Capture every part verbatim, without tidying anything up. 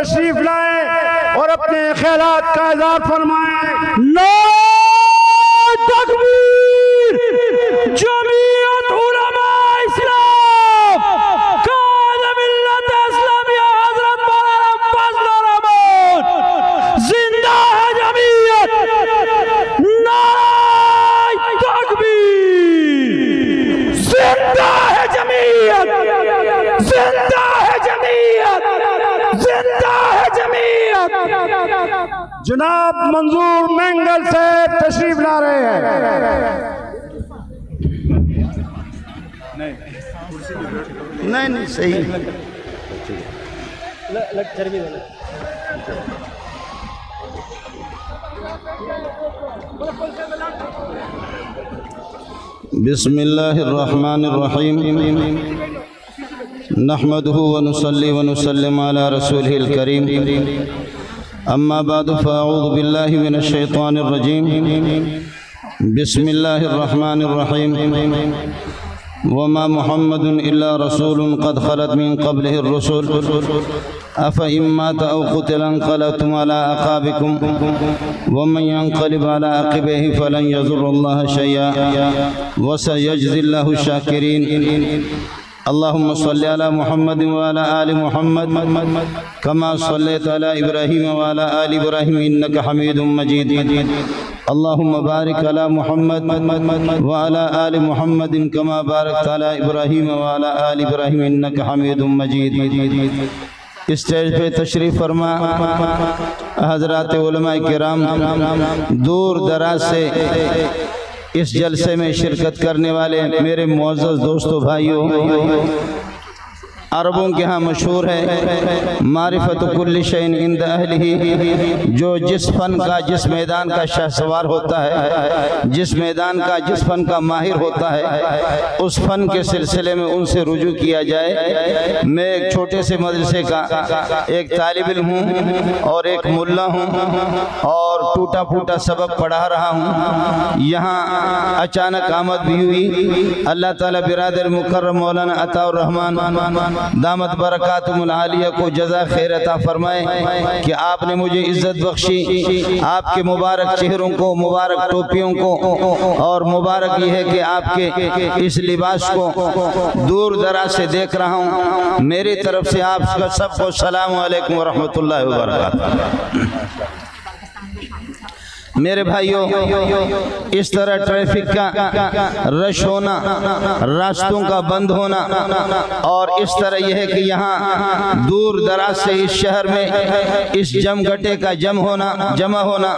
तशरीफ लाए और अपने ख्यालात का इज़हार फरमाए। नारे तकबीर, जमीयत उलमा इस्लाम कायम मिल्लत इस्लामिया हज़रत मौलाना मंज़ूर अहमद जिंदा है जमीयत। नारे तकबीर, जिंदा है जमीयत, जिंदा है जमीयत, जिंदा है जमीयत। जनाब मंजूर मेंगल से तशरीफ ला रहे हैं। नहीं नहीं सही बिस्मिल्लाहिर्रहमानिर्रहीम नहमदुहु व नुसल्ली व नुसल्लिम अला रसूलिल करीम अम्मा बाद फ़अऊज़ु बिल्लाहि मिनश्शैतानिर्रजीम बिस्मिल्लाहिर्रहमानिर्रहीम वमा मुहम्मदुन इल्ला रसूलुन क़द ख़लत मिन क़ब्लिहिर रुसूल अफ़ा इम्मात औ क़ुतिला इंक़लबतुम अला अक़ाबिकुम वमन यंक़लिब अला अक़िबैहि फ़लन यज़ुर्रल्लाहा शै'अन व सयजज़िल्लाहु शाकिरीन। अल्लाहुम्मा सल्लि अला मुहम्मद व अला आलि मुहम्मद कमा सल्लैत अला इब्राहीम व अला आलि इब्राहीम इन्नका हमीदुम मजीद। अल्लाहुम्मा बारिक अला मुहम्मद व अला आलि मुहम्मद कमा बारकता अला इब्राहीम व अला आलि इब्राहीम इन्नका हमीदुम मजीद। स्टेज पे तशरीफ़ फरमा हज़रात उलमाए किराम, दूर दराज से इस जलसे में शिरकत करने वाले मेरे मुअज़्ज़ज़ दोस्तों भाइयों, अरबों के यहाँ मशहूर है मारिफत कुल्ली शैइन इंद अहलिही, जो जिस फन का जिस मैदान का शाहसवार होता है, जिस मैदान का जिस फन का माहिर होता है, उस फन के सिलसिले में उनसे रुजू किया जाए। मैं एक छोटे से मदरसे का एक तालिब इल्म हूँ और एक मुल्ला हूँ और टूटा फूटा सबक पढ़ा रहा हूँ। यहाँ अचानक आमद भी हुई। अल्लाह ताला बिरादर मुकर्रम मौलाना अताउर रहमान दामत बरकातुल आलिया को जज़ा खैर अता फरमाए कि आपने मुझे इज्जत बख्शी। आपके मुबारक चेहरों को, मुबारक टोपियों को और मुबारक ये है कि आपके इस लिबास को दूर दराज से देख रहा हूँ। मेरी तरफ से आप सबको सलाम वालेकुम व रहमतुल्लाहि व बरकातहू। मेरे भाइयों, इस तरह ट्रैफिक का रश होना, रास्तों का बंद होना और इस तरह यह है कि यहाँ दूर दराज से इस शहर में इस जमघटे का जम होना, जमा होना,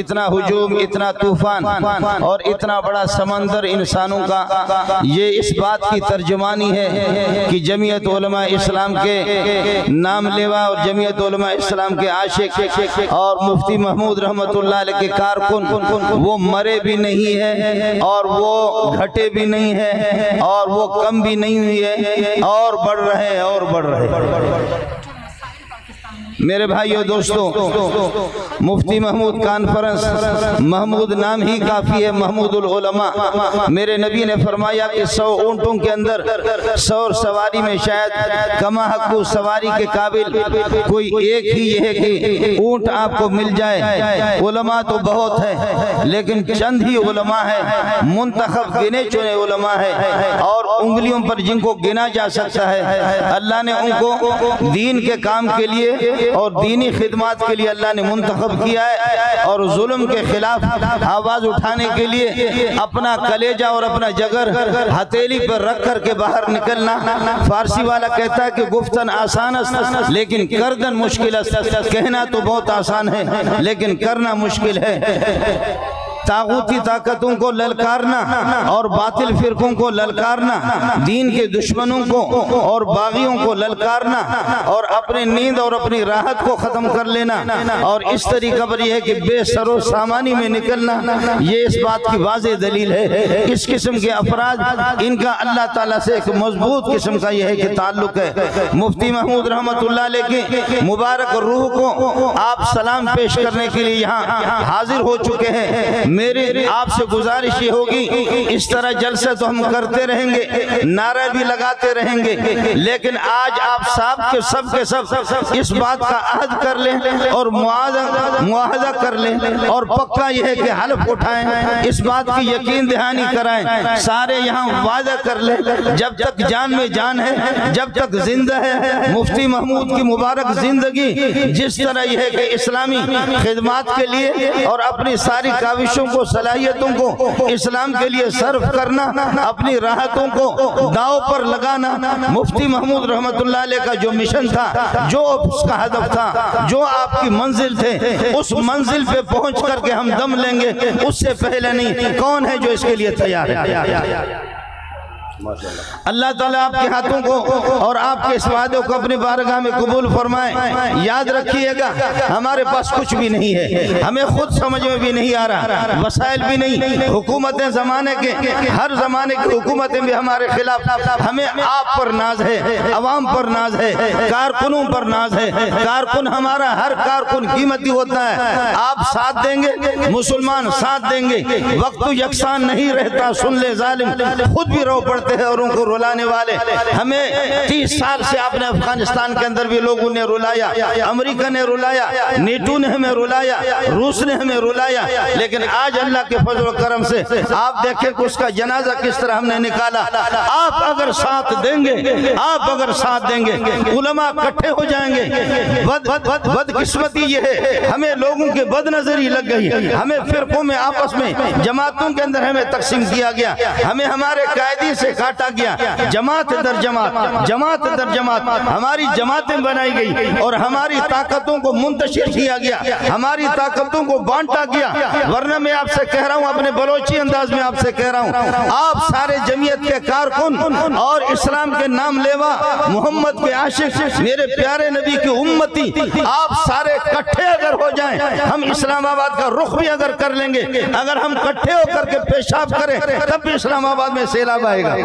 इतना हुजूम, इतना तूफान और इतना बड़ा समंदर इंसानों का, ये इस बात की तर्जुमानी है कि जमीयत उलमा इस्लाम के नाम लेवा और जमीयत उलमा इस्लाम के आशिक और मुफ्ती महमूद रहमतुल्लाह अलैह के कारकुन, वो मरे भी नहीं है और वो घटे भी नहीं है और वो कम भी नहीं हुई है और बढ़ रहे हैं और बढ़ रहे हैं। मेरे भाइयों दोस्तों, मुफ्ती महमूद कॉन्फ्रेंस, महमूद नाम ही काफ़ी है, महमूदुल उलमा। मेरे नबी ने फरमाया कि सौ ऊँटों के अंदर सौ सवारी में शायद कमा हकू सवारी के काबिल कोई एक ही है कि ऊँट आपको मिल जाए। उलमा तो बहुत है लेकिन चंद ही उलमा है, मुंतखब गिने चुने उलमा है और उंगलियों पर जिनको गिना जा सकता है। अल्लाह ने उनको दीन के काम के लिए और दीनी खिदमात के लिए अल्लाह ने मुंतखब किया है और जुल्म के खिलाफ आवाज उठाने के लिए अपना कलेजा और अपना जगर हथेली पर रख कर के बाहर निकलना। फारसी वाला कहता है कि गुफ्तन आसान अस्त लेकिन करदन मुश्किल अस्त। कहना तो बहुत आसान है लेकिन करना मुश्किल है। तागूती ताकतों को ललकारना और बातिल फिरकों को ललकारना, दीन के दुश्मनों को और बागियों को ललकारना और अपने नींद और अपनी राहत को ख़त्म कर लेना और इस तरीक़े पर यह है कि बेसरो सामानी में निकलना, ये इस बात की वाज़े दलील है। इस किस्म के अफराद, इनका अल्लाह ताला से एक मजबूत किस्म का यह है कि ताल्लुक़ है। मुफ्ती महमूद रहमतुल्लाह अलैह के मुबारक रूह को आप सलाम पेश करने के लिए यहाँ हाजिर हो चुके हैं। मेरी आपसे गुजारिश ये होगी, इस तरह जलसे तो हम करते रहेंगे, नारे भी लगाते रहेंगे, लेकिन आज आप साहब के सब के सब इस बात का अहद कर लें और मुआहदा कर लें और पक्का यह है कि हल्फ उठाएं, इस बात की यकीन दहानी कराएं। सारे यहाँ वादा कर लें, जब तक जान में जान है, जब तक जिंदा है, मुफ्ती महमूद की मुबारक जिंदगी जिस तरह यह है कि इस्लामी खिदमात के लिए और अपनी सारी काविशों को, सलाहियतों को इस्लाम के लिए सर्व करना, अपनी राहतों को दाव पर लगाना, मुफ्ती महमूद रहमतुल्लाह अलैह का जो मिशन था, जो उसका हदफ था, जो आपकी मंजिल थे, उस मंजिल पे पहुंच करके हम दम लेंगे, उससे पहले नहीं। कौन है जो इसके लिए तैयार है? अल्लाह ताला आपके हाथों को और आपके इस वादे को अपने बारगाह में कबूल फरमाए। याद रखिएगा, हमारे पास कुछ भी नहीं है, हमें खुद समझ में भी नहीं आ रहा, वसाइल भी नहीं, हुकूमतें जमाने के, हर जमाने की हुकूमतें भी हमारे खिलाफ। हमें आप पर नाज है, आवाम पर नाज है, कारकुनों पर नाज है। कारकुन हमारा हर कारकुन कीमती होता है। आप साथ देंगे, मुसलमान साथ देंगे, वक्त यकसान नहीं रहता। सुन ले जालिम, खुद भी रो पड़ता है और उनको रुलाने वाले। हमें तीस साल से आपने अफगानिस्तान के अंदर भी लोगों ने रुलाया, अमेरिका ने रुलाया, नेटो ने हमें रुलाया, रूस ने हमें रुलाया, लेकिन आज अल्लाह के फजल करम से आप देखें कि उसका जनाजा किस तरह हमने निकाला। आप अगर साथ देंगे, आप अगर साथ देंगे, उलमा इकट्ठे हो जाएंगे। बदकिस्मती ये है, हमें लोगों की बदनजरी लग गई, हमें फिरकों में, आपस में, जमातों के अंदर हमें तकसीम किया गया, हमें हमारे कायदी से काटा गया, जमात दर जमात, जमात दर जमात, हमारी जमातें बनाई गई और हमारी ताकतों को मुंतशिर किया गया, हमारी ताकतों को बांटा गया। वरना मैं आपसे कह रहा हूँ, अपने बलोची अंदाज में आपसे कह रहा हूँ, आप सारे जमीयत के कारकुन और इस्लाम के नाम लेवा, मोहम्मद के आशिक, मेरे प्यारे नबी की उम्मती, आप सारे इकट्ठे अगर हो जाएं, हम इस्लामाबाद का रुख भी अगर कर लेंगे, अगर हम इकट्ठे होकर के पेशाब करें, तब इस्लामाबाद में सैलाब आएगा।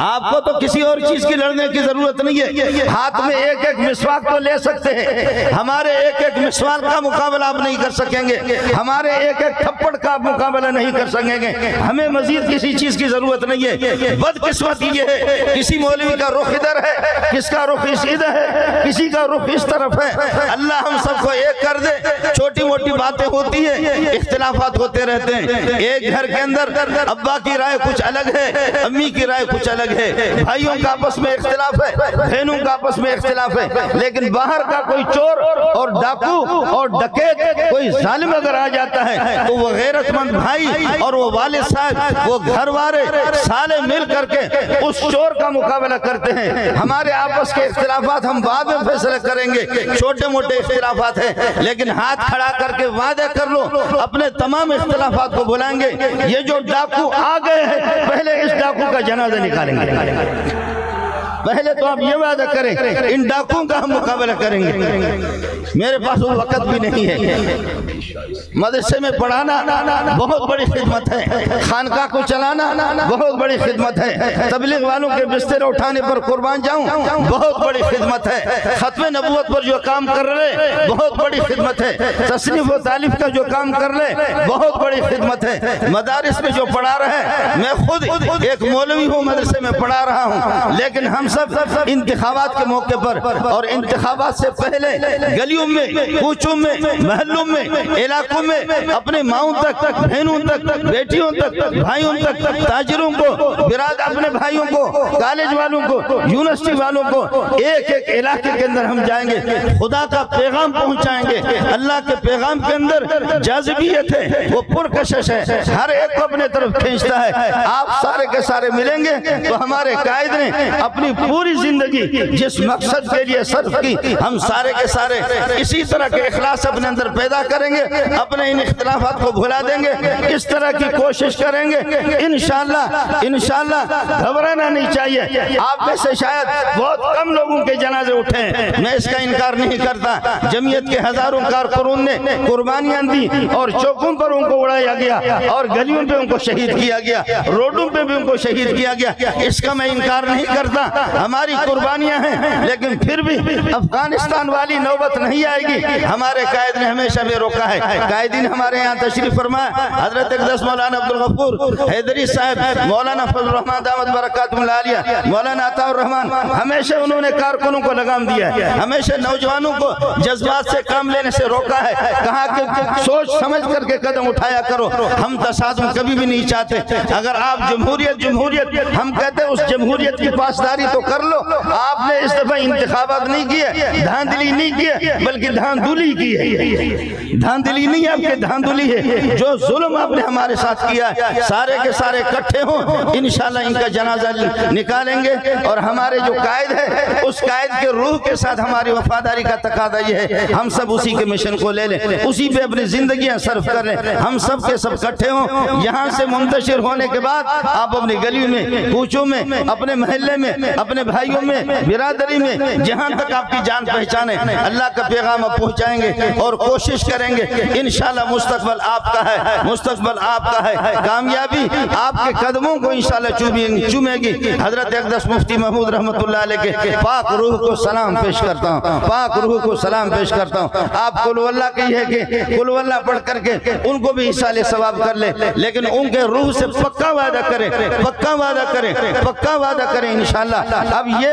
आपको तो किसी और चीज की लड़ने की जरूरत नहीं है। हाथ में एक एक मिसवाक तो ले सकते हैं, हमारे एक एक मिसवाक का मुकाबला आप नहीं कर सकेंगे, हमारे एक एक थप्पड़ का आप मुकाबला नहीं कर सकेंगे। हमें मजीद किसी चीज की जरूरत नहीं है। बदकिस्मती ये है, किसी मौलवी का रुख इधर है, किसका रुख इस इधर है, किसी का रुख इस तरफ है। अल्लाह हम सबको एक कर दे। छोटी मोटी बातें होती है, इख्तिलाफात होते रहते हैं। एक घर के अंदर अब्बा की राय कुछ अलग है, अम्मी की राय कुछ अलग है, भाइयों का आपस में इख्तिलाफ है, बहनों का आपस में इख्तिलाफ है, लेकिन बाहर का कोई चोर और डाकू और डकैत, कोई जालिम अगर आ जाता है तो वो गैरतमंद भाई और वो वालिद साहब, वो घरवाले साले मिल करके उस चोर का मुकाबला करते हैं। हमारे आपस के इख्तिलाफात हम बाद में फैसला करेंगे, छोटे मोटे इख्तिलाफात है, लेकिन हाथ खड़ा करके वादा कर लो, अपने तमाम इख्तिलाफात को बुलाएंगे। ये जो डाकू आ गए हैं, पहले इस डाकू का जनाजा निकालेंगे। पहले तो आप ये वादा करें, इन डाकुओं का हम मुकाबला करेंगे। मेरे पास वो वक्त भी नहीं है। मदरसे में पढ़ाना बहुत बड़ी खिदमत है, खानका को चलाना बहुत बड़ी खिदमत है, तबलीग वालों के बिस्तर उठाने पर कुर्बान जाऊं बहुत बड़ी खिदमत है, खत्म नबूवत पर जो काम कर रहे बहुत बड़ी खिदमत है, तसनीफ व तालीफ का जो काम कर रहे बहुत बड़ी खिदमत है, मदारिस में जो पढ़ा रहे हैं। मैं खुद एक मौलवी हूँ, मदरसे में पढ़ा रहा हूँ, लेकिन हम सब सब इंतखाबात के मौके पर और इंतखाबात से पहले गलियों में, कूचों में, महलों में, इलाकों में अपने माओं तक, बहनों तक, बेटियों तक, भाइयों तक, ताजरों को, बिराद अपने भाइयों को, कॉलेज वालों को, यूनिवर्सिटी वालों को, एक एक इलाके के अंदर हम जाएंगे, खुदा का पैगाम पहुंचाएंगे। अल्लाह के पैगाम के अंदर जाज़िबियत है, वो पुरकशिश है, हर एक को अपने तरफ खींचता है। आप सारे के सारे मिलेंगे तो हमारे कायद ने अपनी पूरी जिंदगी जिस मकसद के लिए सर्फ की, हम सारे के सारे इसी तरह के इखलास अपने अंदर पैदा करेंगे, अपने इन इख्तिलाफात को भुला देंगे, इस तरह की कोशिश करेंगे। इंशाअल्लाह, इंशाअल्लाह घबराना नहीं चाहिए। आप में से शायद बहुत कम लोगों के जनाजे उठे हैं, मैं इसका इनकार नहीं करता। जमीयत के हजारों कारकुनों ने कुर्बानियां दी और चौकों पर उनको उड़ाया गया और गलियों पे उनको शहीद किया गया, रोडों पे भी उनको शहीद किया गया, इसका मैं इनकार नहीं करता। हमारी कुर्बानियां हैं, लेकिन फिर भी अफगानिस्तान वाली नौबत नहीं आएगी। हमारे कायद ने हमेशा में रोका है। कायदीन हमारे यहाँ तशरीफ फरमाया हजरत अक़दस मौलाना अब्दुल गफूर हैदरी साहब, मौलाना फजल रहमान दामद बरकातुहुल आलिया, मौलाना अताउर रहमान, हमेशा उन्होंने कारकुनों को लगाम दिया है, हमेशा नौजवानों को जज्बात से काम लेने से रोका है, कहा कि सोच समझ करके कदम उठाया करो। हम तसादुम कभी भी नहीं चाहते। अगर आप जमहूरियत जमहूरियत हम कहते हैं, उस जमहूरियत की पासदारी तो कर लो। आपने इस दफा इंतखाबात नहीं किए, धांधली नहीं किए, बल्कि धांधुली की है। धांधली नहीं आपके, धांधुली है। जो जुल्म आपने हमारे साथ किया, सारे के सारे इकट्ठे हों, इंशाल्लाह इनका जनाजा निकालेंगे। और हमारे जो कायद है, उस कायद के रूह के साथ हमारी वफादारी का तकादा ये है हम सब उसी के मिशन को ले लें, उसी पे अपनी जिंदगियां सर्फ कर लें। हम सब के सब इकट्ठे हों। यहाँ से मुंतशिर होने के बाद आप अपनी गली में, कूचों में, अपने महल्ले में, अपने भाइयों में, बिरादरी में, जहाँ तक आपकी जान पहचान है, अल्लाह का पैगाम आप पहुँचाएंगे और कोशिश करेंगे। इंशाल्लाह मुस्तकबल आपका है, मुस्तकबल आपका है। कामयाबी आपके कदमों को इंशाल्लाह चूमेगी। हजरत अक़दस मुफ्ती महमूद रहमतुल्लाह अलैह के पाक रूह को सलाम पेश करता हूँ, पाक रूह को सलाम पेश करता हूँ। आप कुलवल्ला कहिए कि कुलवल्ला पढ़ करके उनको भी इशाले सवाब कर ले, लेकिन उनके रूह से पक्का वादा करें, पक्का वादा करें, पक्का वादा करें इंशाल्लाह। अब ये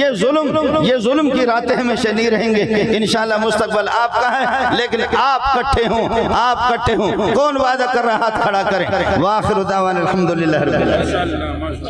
ये जुल्म ये जुल्म की रातें हमेशा नहीं रहेंगे इंशाल्लाह। मुस्तकबल आपका है, लेकिन आप इकट्ठे हों, आप इकट्ठे हों। कौन वादा कर रहा, हाथ खड़ा करें। वाखिर दावाना अल्हम्दुलिल्लाह।